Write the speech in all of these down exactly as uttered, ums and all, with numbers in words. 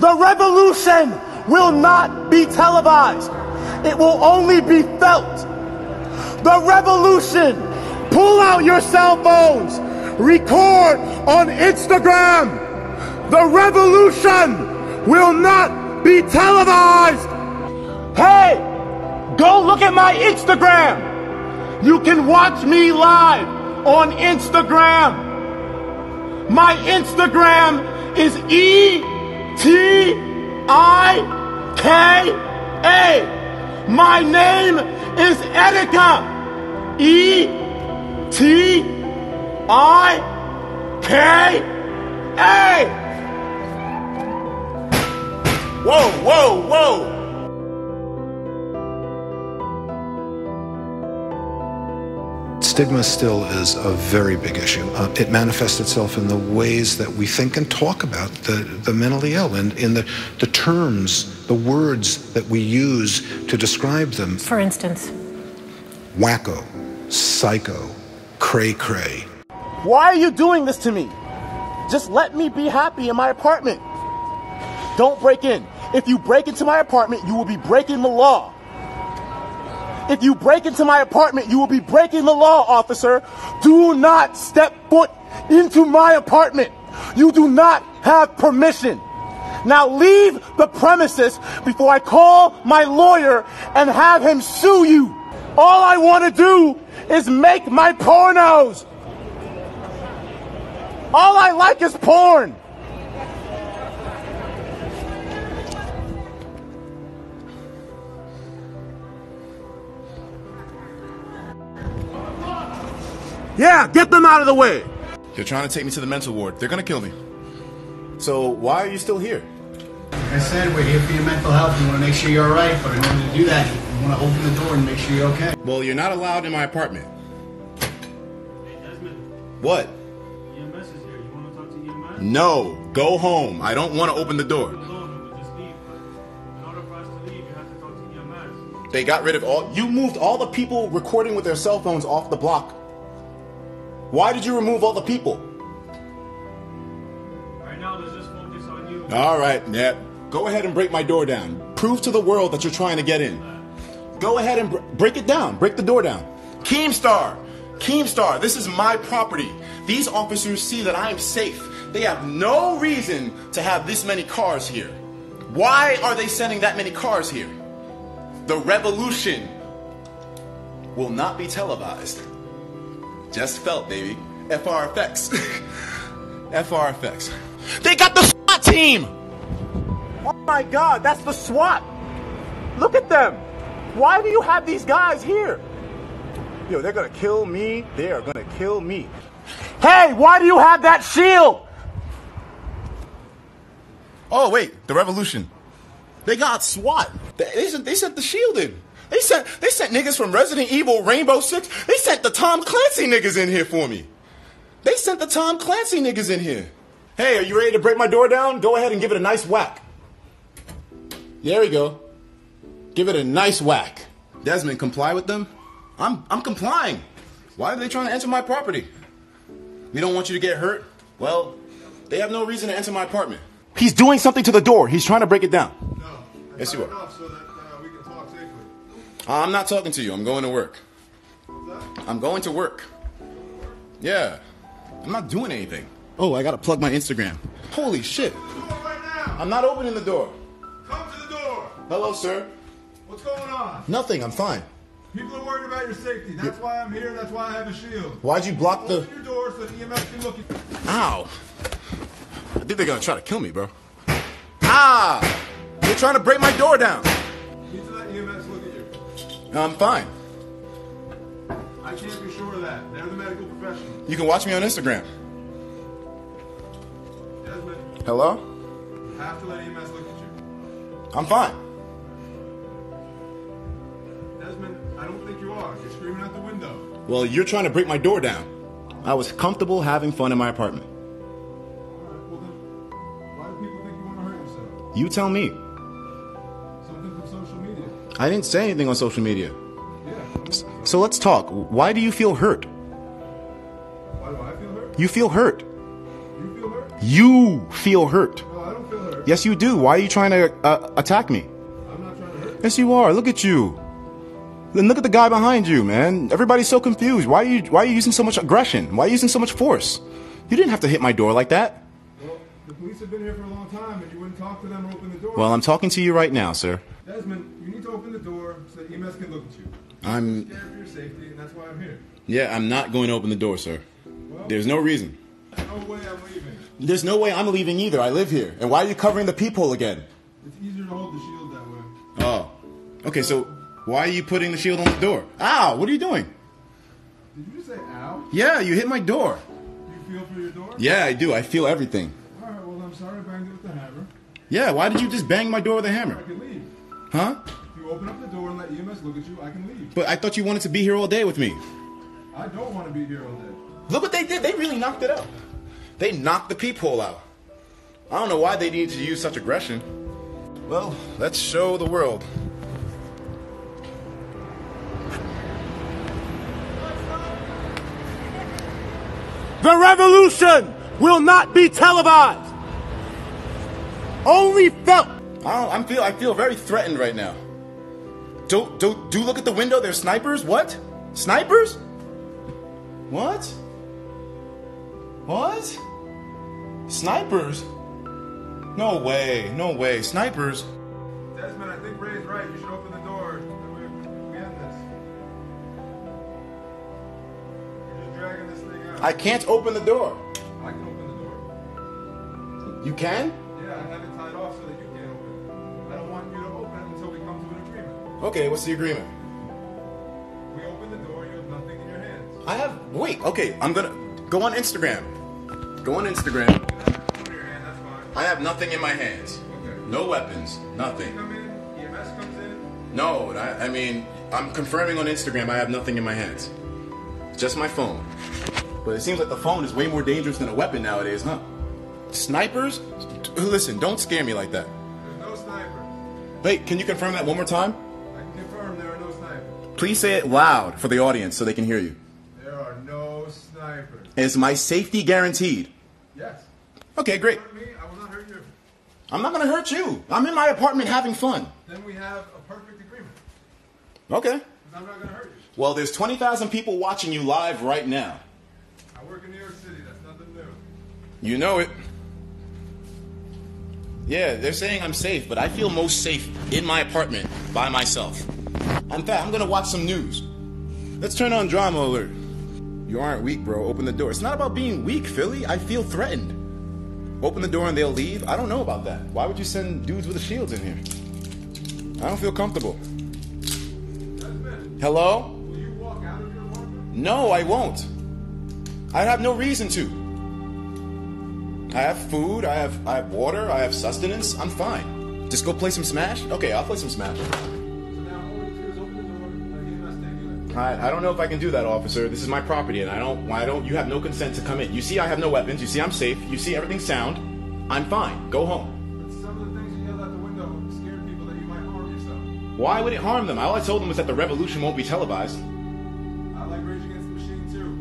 The revolution will not be televised. It will only be felt. The revolution. Pull out your cell phones. Record on Instagram. The revolution will not be televised. Hey, go look at my Instagram. You can watch me live on Instagram. My Instagram is E T I K A. My name is Etika. E T I K A. Whoa, whoa, whoa. Stigma still is a very big issue. Uh, it manifests itself in the ways that we think and talk about the, the mentally ill, and in the, the terms, the words that we use to describe them. For instance? Wacko, psycho, cray-cray. Why are you doing this to me? Just let me be happy in my apartment. Don't break in. If you break into my apartment, you will be breaking the law. If you break into my apartment, you will be breaking the law, officer. Do not step foot into my apartment. You do not have permission. Now leave the premises before I call my lawyer and have him sue you. All I want to do is make my pornos. All I like is porn. Yeah, get them out of the way! They're trying to take me to the mental ward. They're gonna kill me. So, why are you still here? Like I said, we're here for your mental health. We wanna make sure you're alright, but in order to do that, you wanna open the door and make sure you're okay. Well, you're not allowed in my apartment. Hey, Desmond. What? E M S is here. You wanna talk to E M S? No, go home. I don't wanna open the door. They got rid of all- You moved all the people recording with their cell phones off the block. Why did you remove all the people? Right now, let's just focus on you. All right, Nat. Go ahead and break my door down. Prove to the world that you're trying to get in. Go ahead and br break it down. Break the door down. Keemstar! Keemstar, this is my property. These officers see that I am safe. They have no reason to have this many cars here. Why are they sending that many cars here? The revolution will not be televised. Just felt, baby. F R F X. F R F X. They got the SWAT team! Oh my god, that's the SWAT! Look at them! Why do you have these guys here? Yo, they're gonna kill me. They are gonna kill me. Hey, why do you have that shield? Oh, wait. The revolution. They got SWAT. They sent, they sent the shield in. They sent, they sent niggas from Resident Evil, Rainbow Six. They sent the Tom Clancy niggas in here for me. They sent the Tom Clancy niggas in here. Hey, are you ready to break my door down? Go ahead and give it a nice whack. There we go. Give it a nice whack. Desmond, comply with them? I'm, I'm complying. Why are they trying to enter my property? We don't want you to get hurt. Well, they have no reason to enter my apartment. He's doing something to the door. He's trying to break it down. No. Yes, you are. I'm not talking to you. I'm going to work. I'm going to work. Yeah. I'm not doing anything. Oh, I gotta plug my Instagram. Holy shit. I'm not opening the door. Come to the door. Hello, sir. What's going on? Nothing. I'm fine. People are worried about your safety. That's why I'm here. That's why I have a shield. Why'd you block the... Open your door so the E M S can look at you. Ow. I think they're gonna try to kill me, bro. Ah! They're trying to break my door down. Need to let E M S look at you. No, I'm fine. I can't be sure of that. They're the medical professionals. You can watch me on Instagram. Desmond. Hello? You have to let E M S look at you. I'm fine. Desmond, I don't think you are. You're screaming out the window. Well, you're trying to break my door down. I was comfortable having fun in my apartment. Alright, well then, why do people think you want to hurt yourself? You tell me. I didn't say anything on social media. Yeah. So let's talk. Why do you feel hurt? Why do I feel hurt? You feel hurt. You feel hurt? You feel hurt. No, I don't feel hurt. hurt. Yes, you do. Why are you trying to uh, attack me? I'm not trying to hurt. Yes, you are. Look at you. Then look at the guy behind you, man. Everybody's so confused. Why are you why are you using so much aggression? Why are you using so much force? You didn't have to hit my door like that. Well, the police have been here for a long time, and you wouldn't talk to them or open the door. Well, I'm talking to you right now, sir. Desmond, you need to open the door so that E M S can look at you. I'm scared for your safety, and that's why I'm here. Yeah, I'm not going to open the door, sir. Well, there's no reason. There's no way I'm leaving. There's no way I'm leaving either. I live here. And why are you covering the peephole again? It's easier to hold the shield that way. Oh. Okay, so... why are you putting the shield on the door? Ow! What are you doing? Did you just say ow? Yeah, you hit my door. Do you feel for your door? Yeah, I do. I feel everything. All right, well, I'm sorry I banged it with the hammer. Yeah, why did you just bang my door with a hammer? I can leave. Huh? If you open up the door and let E M S look at you, I can leave. But I thought you wanted to be here all day with me. I don't want to be here all day. Look what they did. They really knocked it out. They knocked the peephole out. I don't know why they needed to use such aggression. Well, let's show the world. The revolution will not be televised. Only felt. I, I'm feel. I feel very threatened right now. Do do do look at the window. There's snipers. What? Snipers? What? What? Snipers? No way. No way. Snipers. Desmond, I think Ray's right. You should open the door. We have this. You're just dragging this thing. I can't open the door. I can open the door. You can? Yeah, I have it tied off so that you can't open it. I don't want you to open it until we come to an agreement. Okay, what's the agreement? We open the door, you have nothing in your hands. I have... wait, okay, I'm gonna... go on Instagram. Go on Instagram. You don't have to put your hand, that's fine. I have nothing in my hands. Okay. No weapons, nothing. Come in, E M S comes in. No, I, I mean, I'm confirming on Instagram I have nothing in my hands. Just my phone. But it seems like the phone is way more dangerous than a weapon nowadays, huh? Snipers? Listen, don't scare me like that. There's no snipers. Wait, can you confirm that one more time? I confirm there are no snipers. Please say it loud for the audience so they can hear you. There are no snipers. Is my safety guaranteed? Yes. Okay, great. If you hurt me, I will not hurt you. I'm not going to hurt you. I'm in my apartment having fun. Then we have a perfect agreement. Okay. I'm not going to hurt you. Well, there's twenty thousand people watching you live right now. I work in New York City, that's nothing new. You know it. Yeah, they're saying I'm safe, but I feel most safe in my apartment, by myself. In fact, I'm gonna watch some news. Let's turn on Drama Alert. You aren't weak, bro, open the door. It's not about being weak, Philly, I feel threatened. Open the door and they'll leave? I don't know about that. Why would you send dudes with the shields in here? I don't feel comfortable. Hello? Will you walk out of your apartment? No, I won't. I have no reason to. I have food, I have I have water, I have sustenance, I'm fine. Just go play some Smash? Okay, I'll play some Smash. So now all we do is open the door and let E M S take you out. I, I don't know if I can do that, officer. This is my property and I don't I don't you have no consent to come in. You see I have no weapons, you see I'm safe, you see everything's sound, I'm fine. Go home. But some of the things you yelled out the window scared people that you might harm yourself. Why would it harm them? All I told them was that the revolution won't be televised. I like Rage Against the Machine too.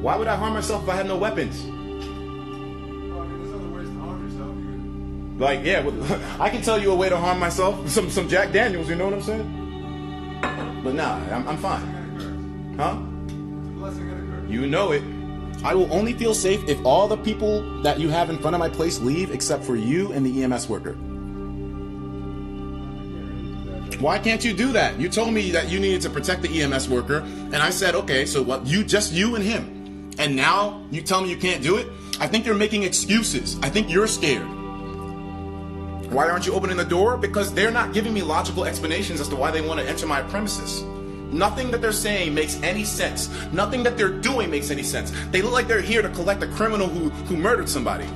Why would I harm myself if I have no weapons? Well, I mean, there's other ways to harm yourself. You can... like, yeah, well, I can tell you a way to harm myself. Some some Jack Daniels, you know what I'm saying? But nah, I'm, I'm fine. Huh? It's a blessing and a curse. You know it. I will only feel safe if all the people that you have in front of my place leave except for you and the E M S worker. Why can't you do that? You told me that you needed to protect the E M S worker, and I said, okay, so what? You just you and him. And now you tell me you can't do it? I think you're making excuses. I think you're scared. Why aren't you opening the door? Because they're not giving me logical explanations as to why they want to enter my premises. Nothing that they're saying makes any sense. Nothing that they're doing makes any sense. They look like they're here to collect a criminal who, who murdered somebody.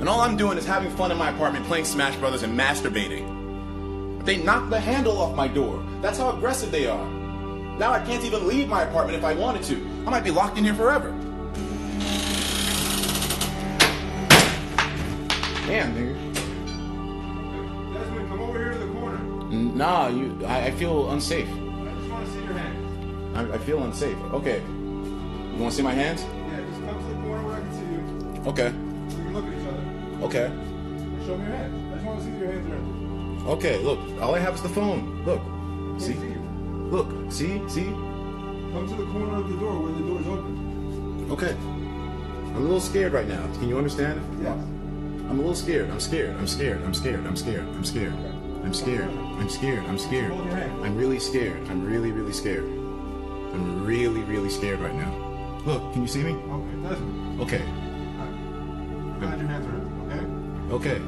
And all I'm doing is having fun in my apartment, playing Smash Brothers and masturbating. They knocked the handle off my door. That's how aggressive they are. Now I can't even leave my apartment if I wanted to. I might be locked in here forever. Damn, dude. Desmond, come over here to the corner. Nah, you. I, I feel unsafe. I just want to see your hands. I, I feel unsafe. Okay. You want to see my hands? Yeah, just come to the corner where I can see you. Okay. We can look at each other. Okay. Show me your hands. I just want to see if your hands are empty. Okay, look. All I have is the phone. Look. See? see look. See? See? Come to the corner of the door where the door's open. Okay. I'm a little scared right now. Can you understand? Yes. I'm a little scared. I'm scared. I'm scared. I'm scared. I'm scared. I'm scared. I'm scared. I'm scared. I'm scared. I'm really scared. I'm really, really scared. I'm really, really scared right now. Look, can you see me? Okay. Okay. I'm glad your hands are okay? Okay.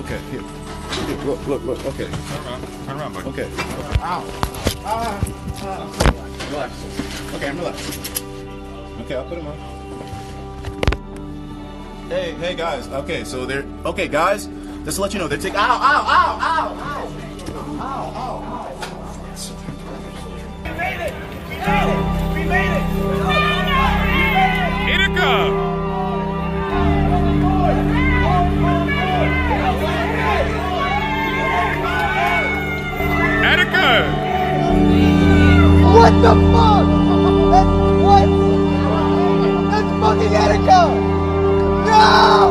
Okay. Here. Here. Look, look, look. Okay. Turn around. Turn around, buddy. Okay. Ow. Ah. Relax. Okay, I'm relaxed. Okay, I'll put him on. Hey, hey guys. Okay, so they're okay, guys. Just to let you know, they're taking. Ow, ow, ow, ow, ow, ow, ow, ow. We made it. We made it. We made it. We made it. Etika. Oh, oh, Etika. What the fuck? That's what? That's fucking Etika. No!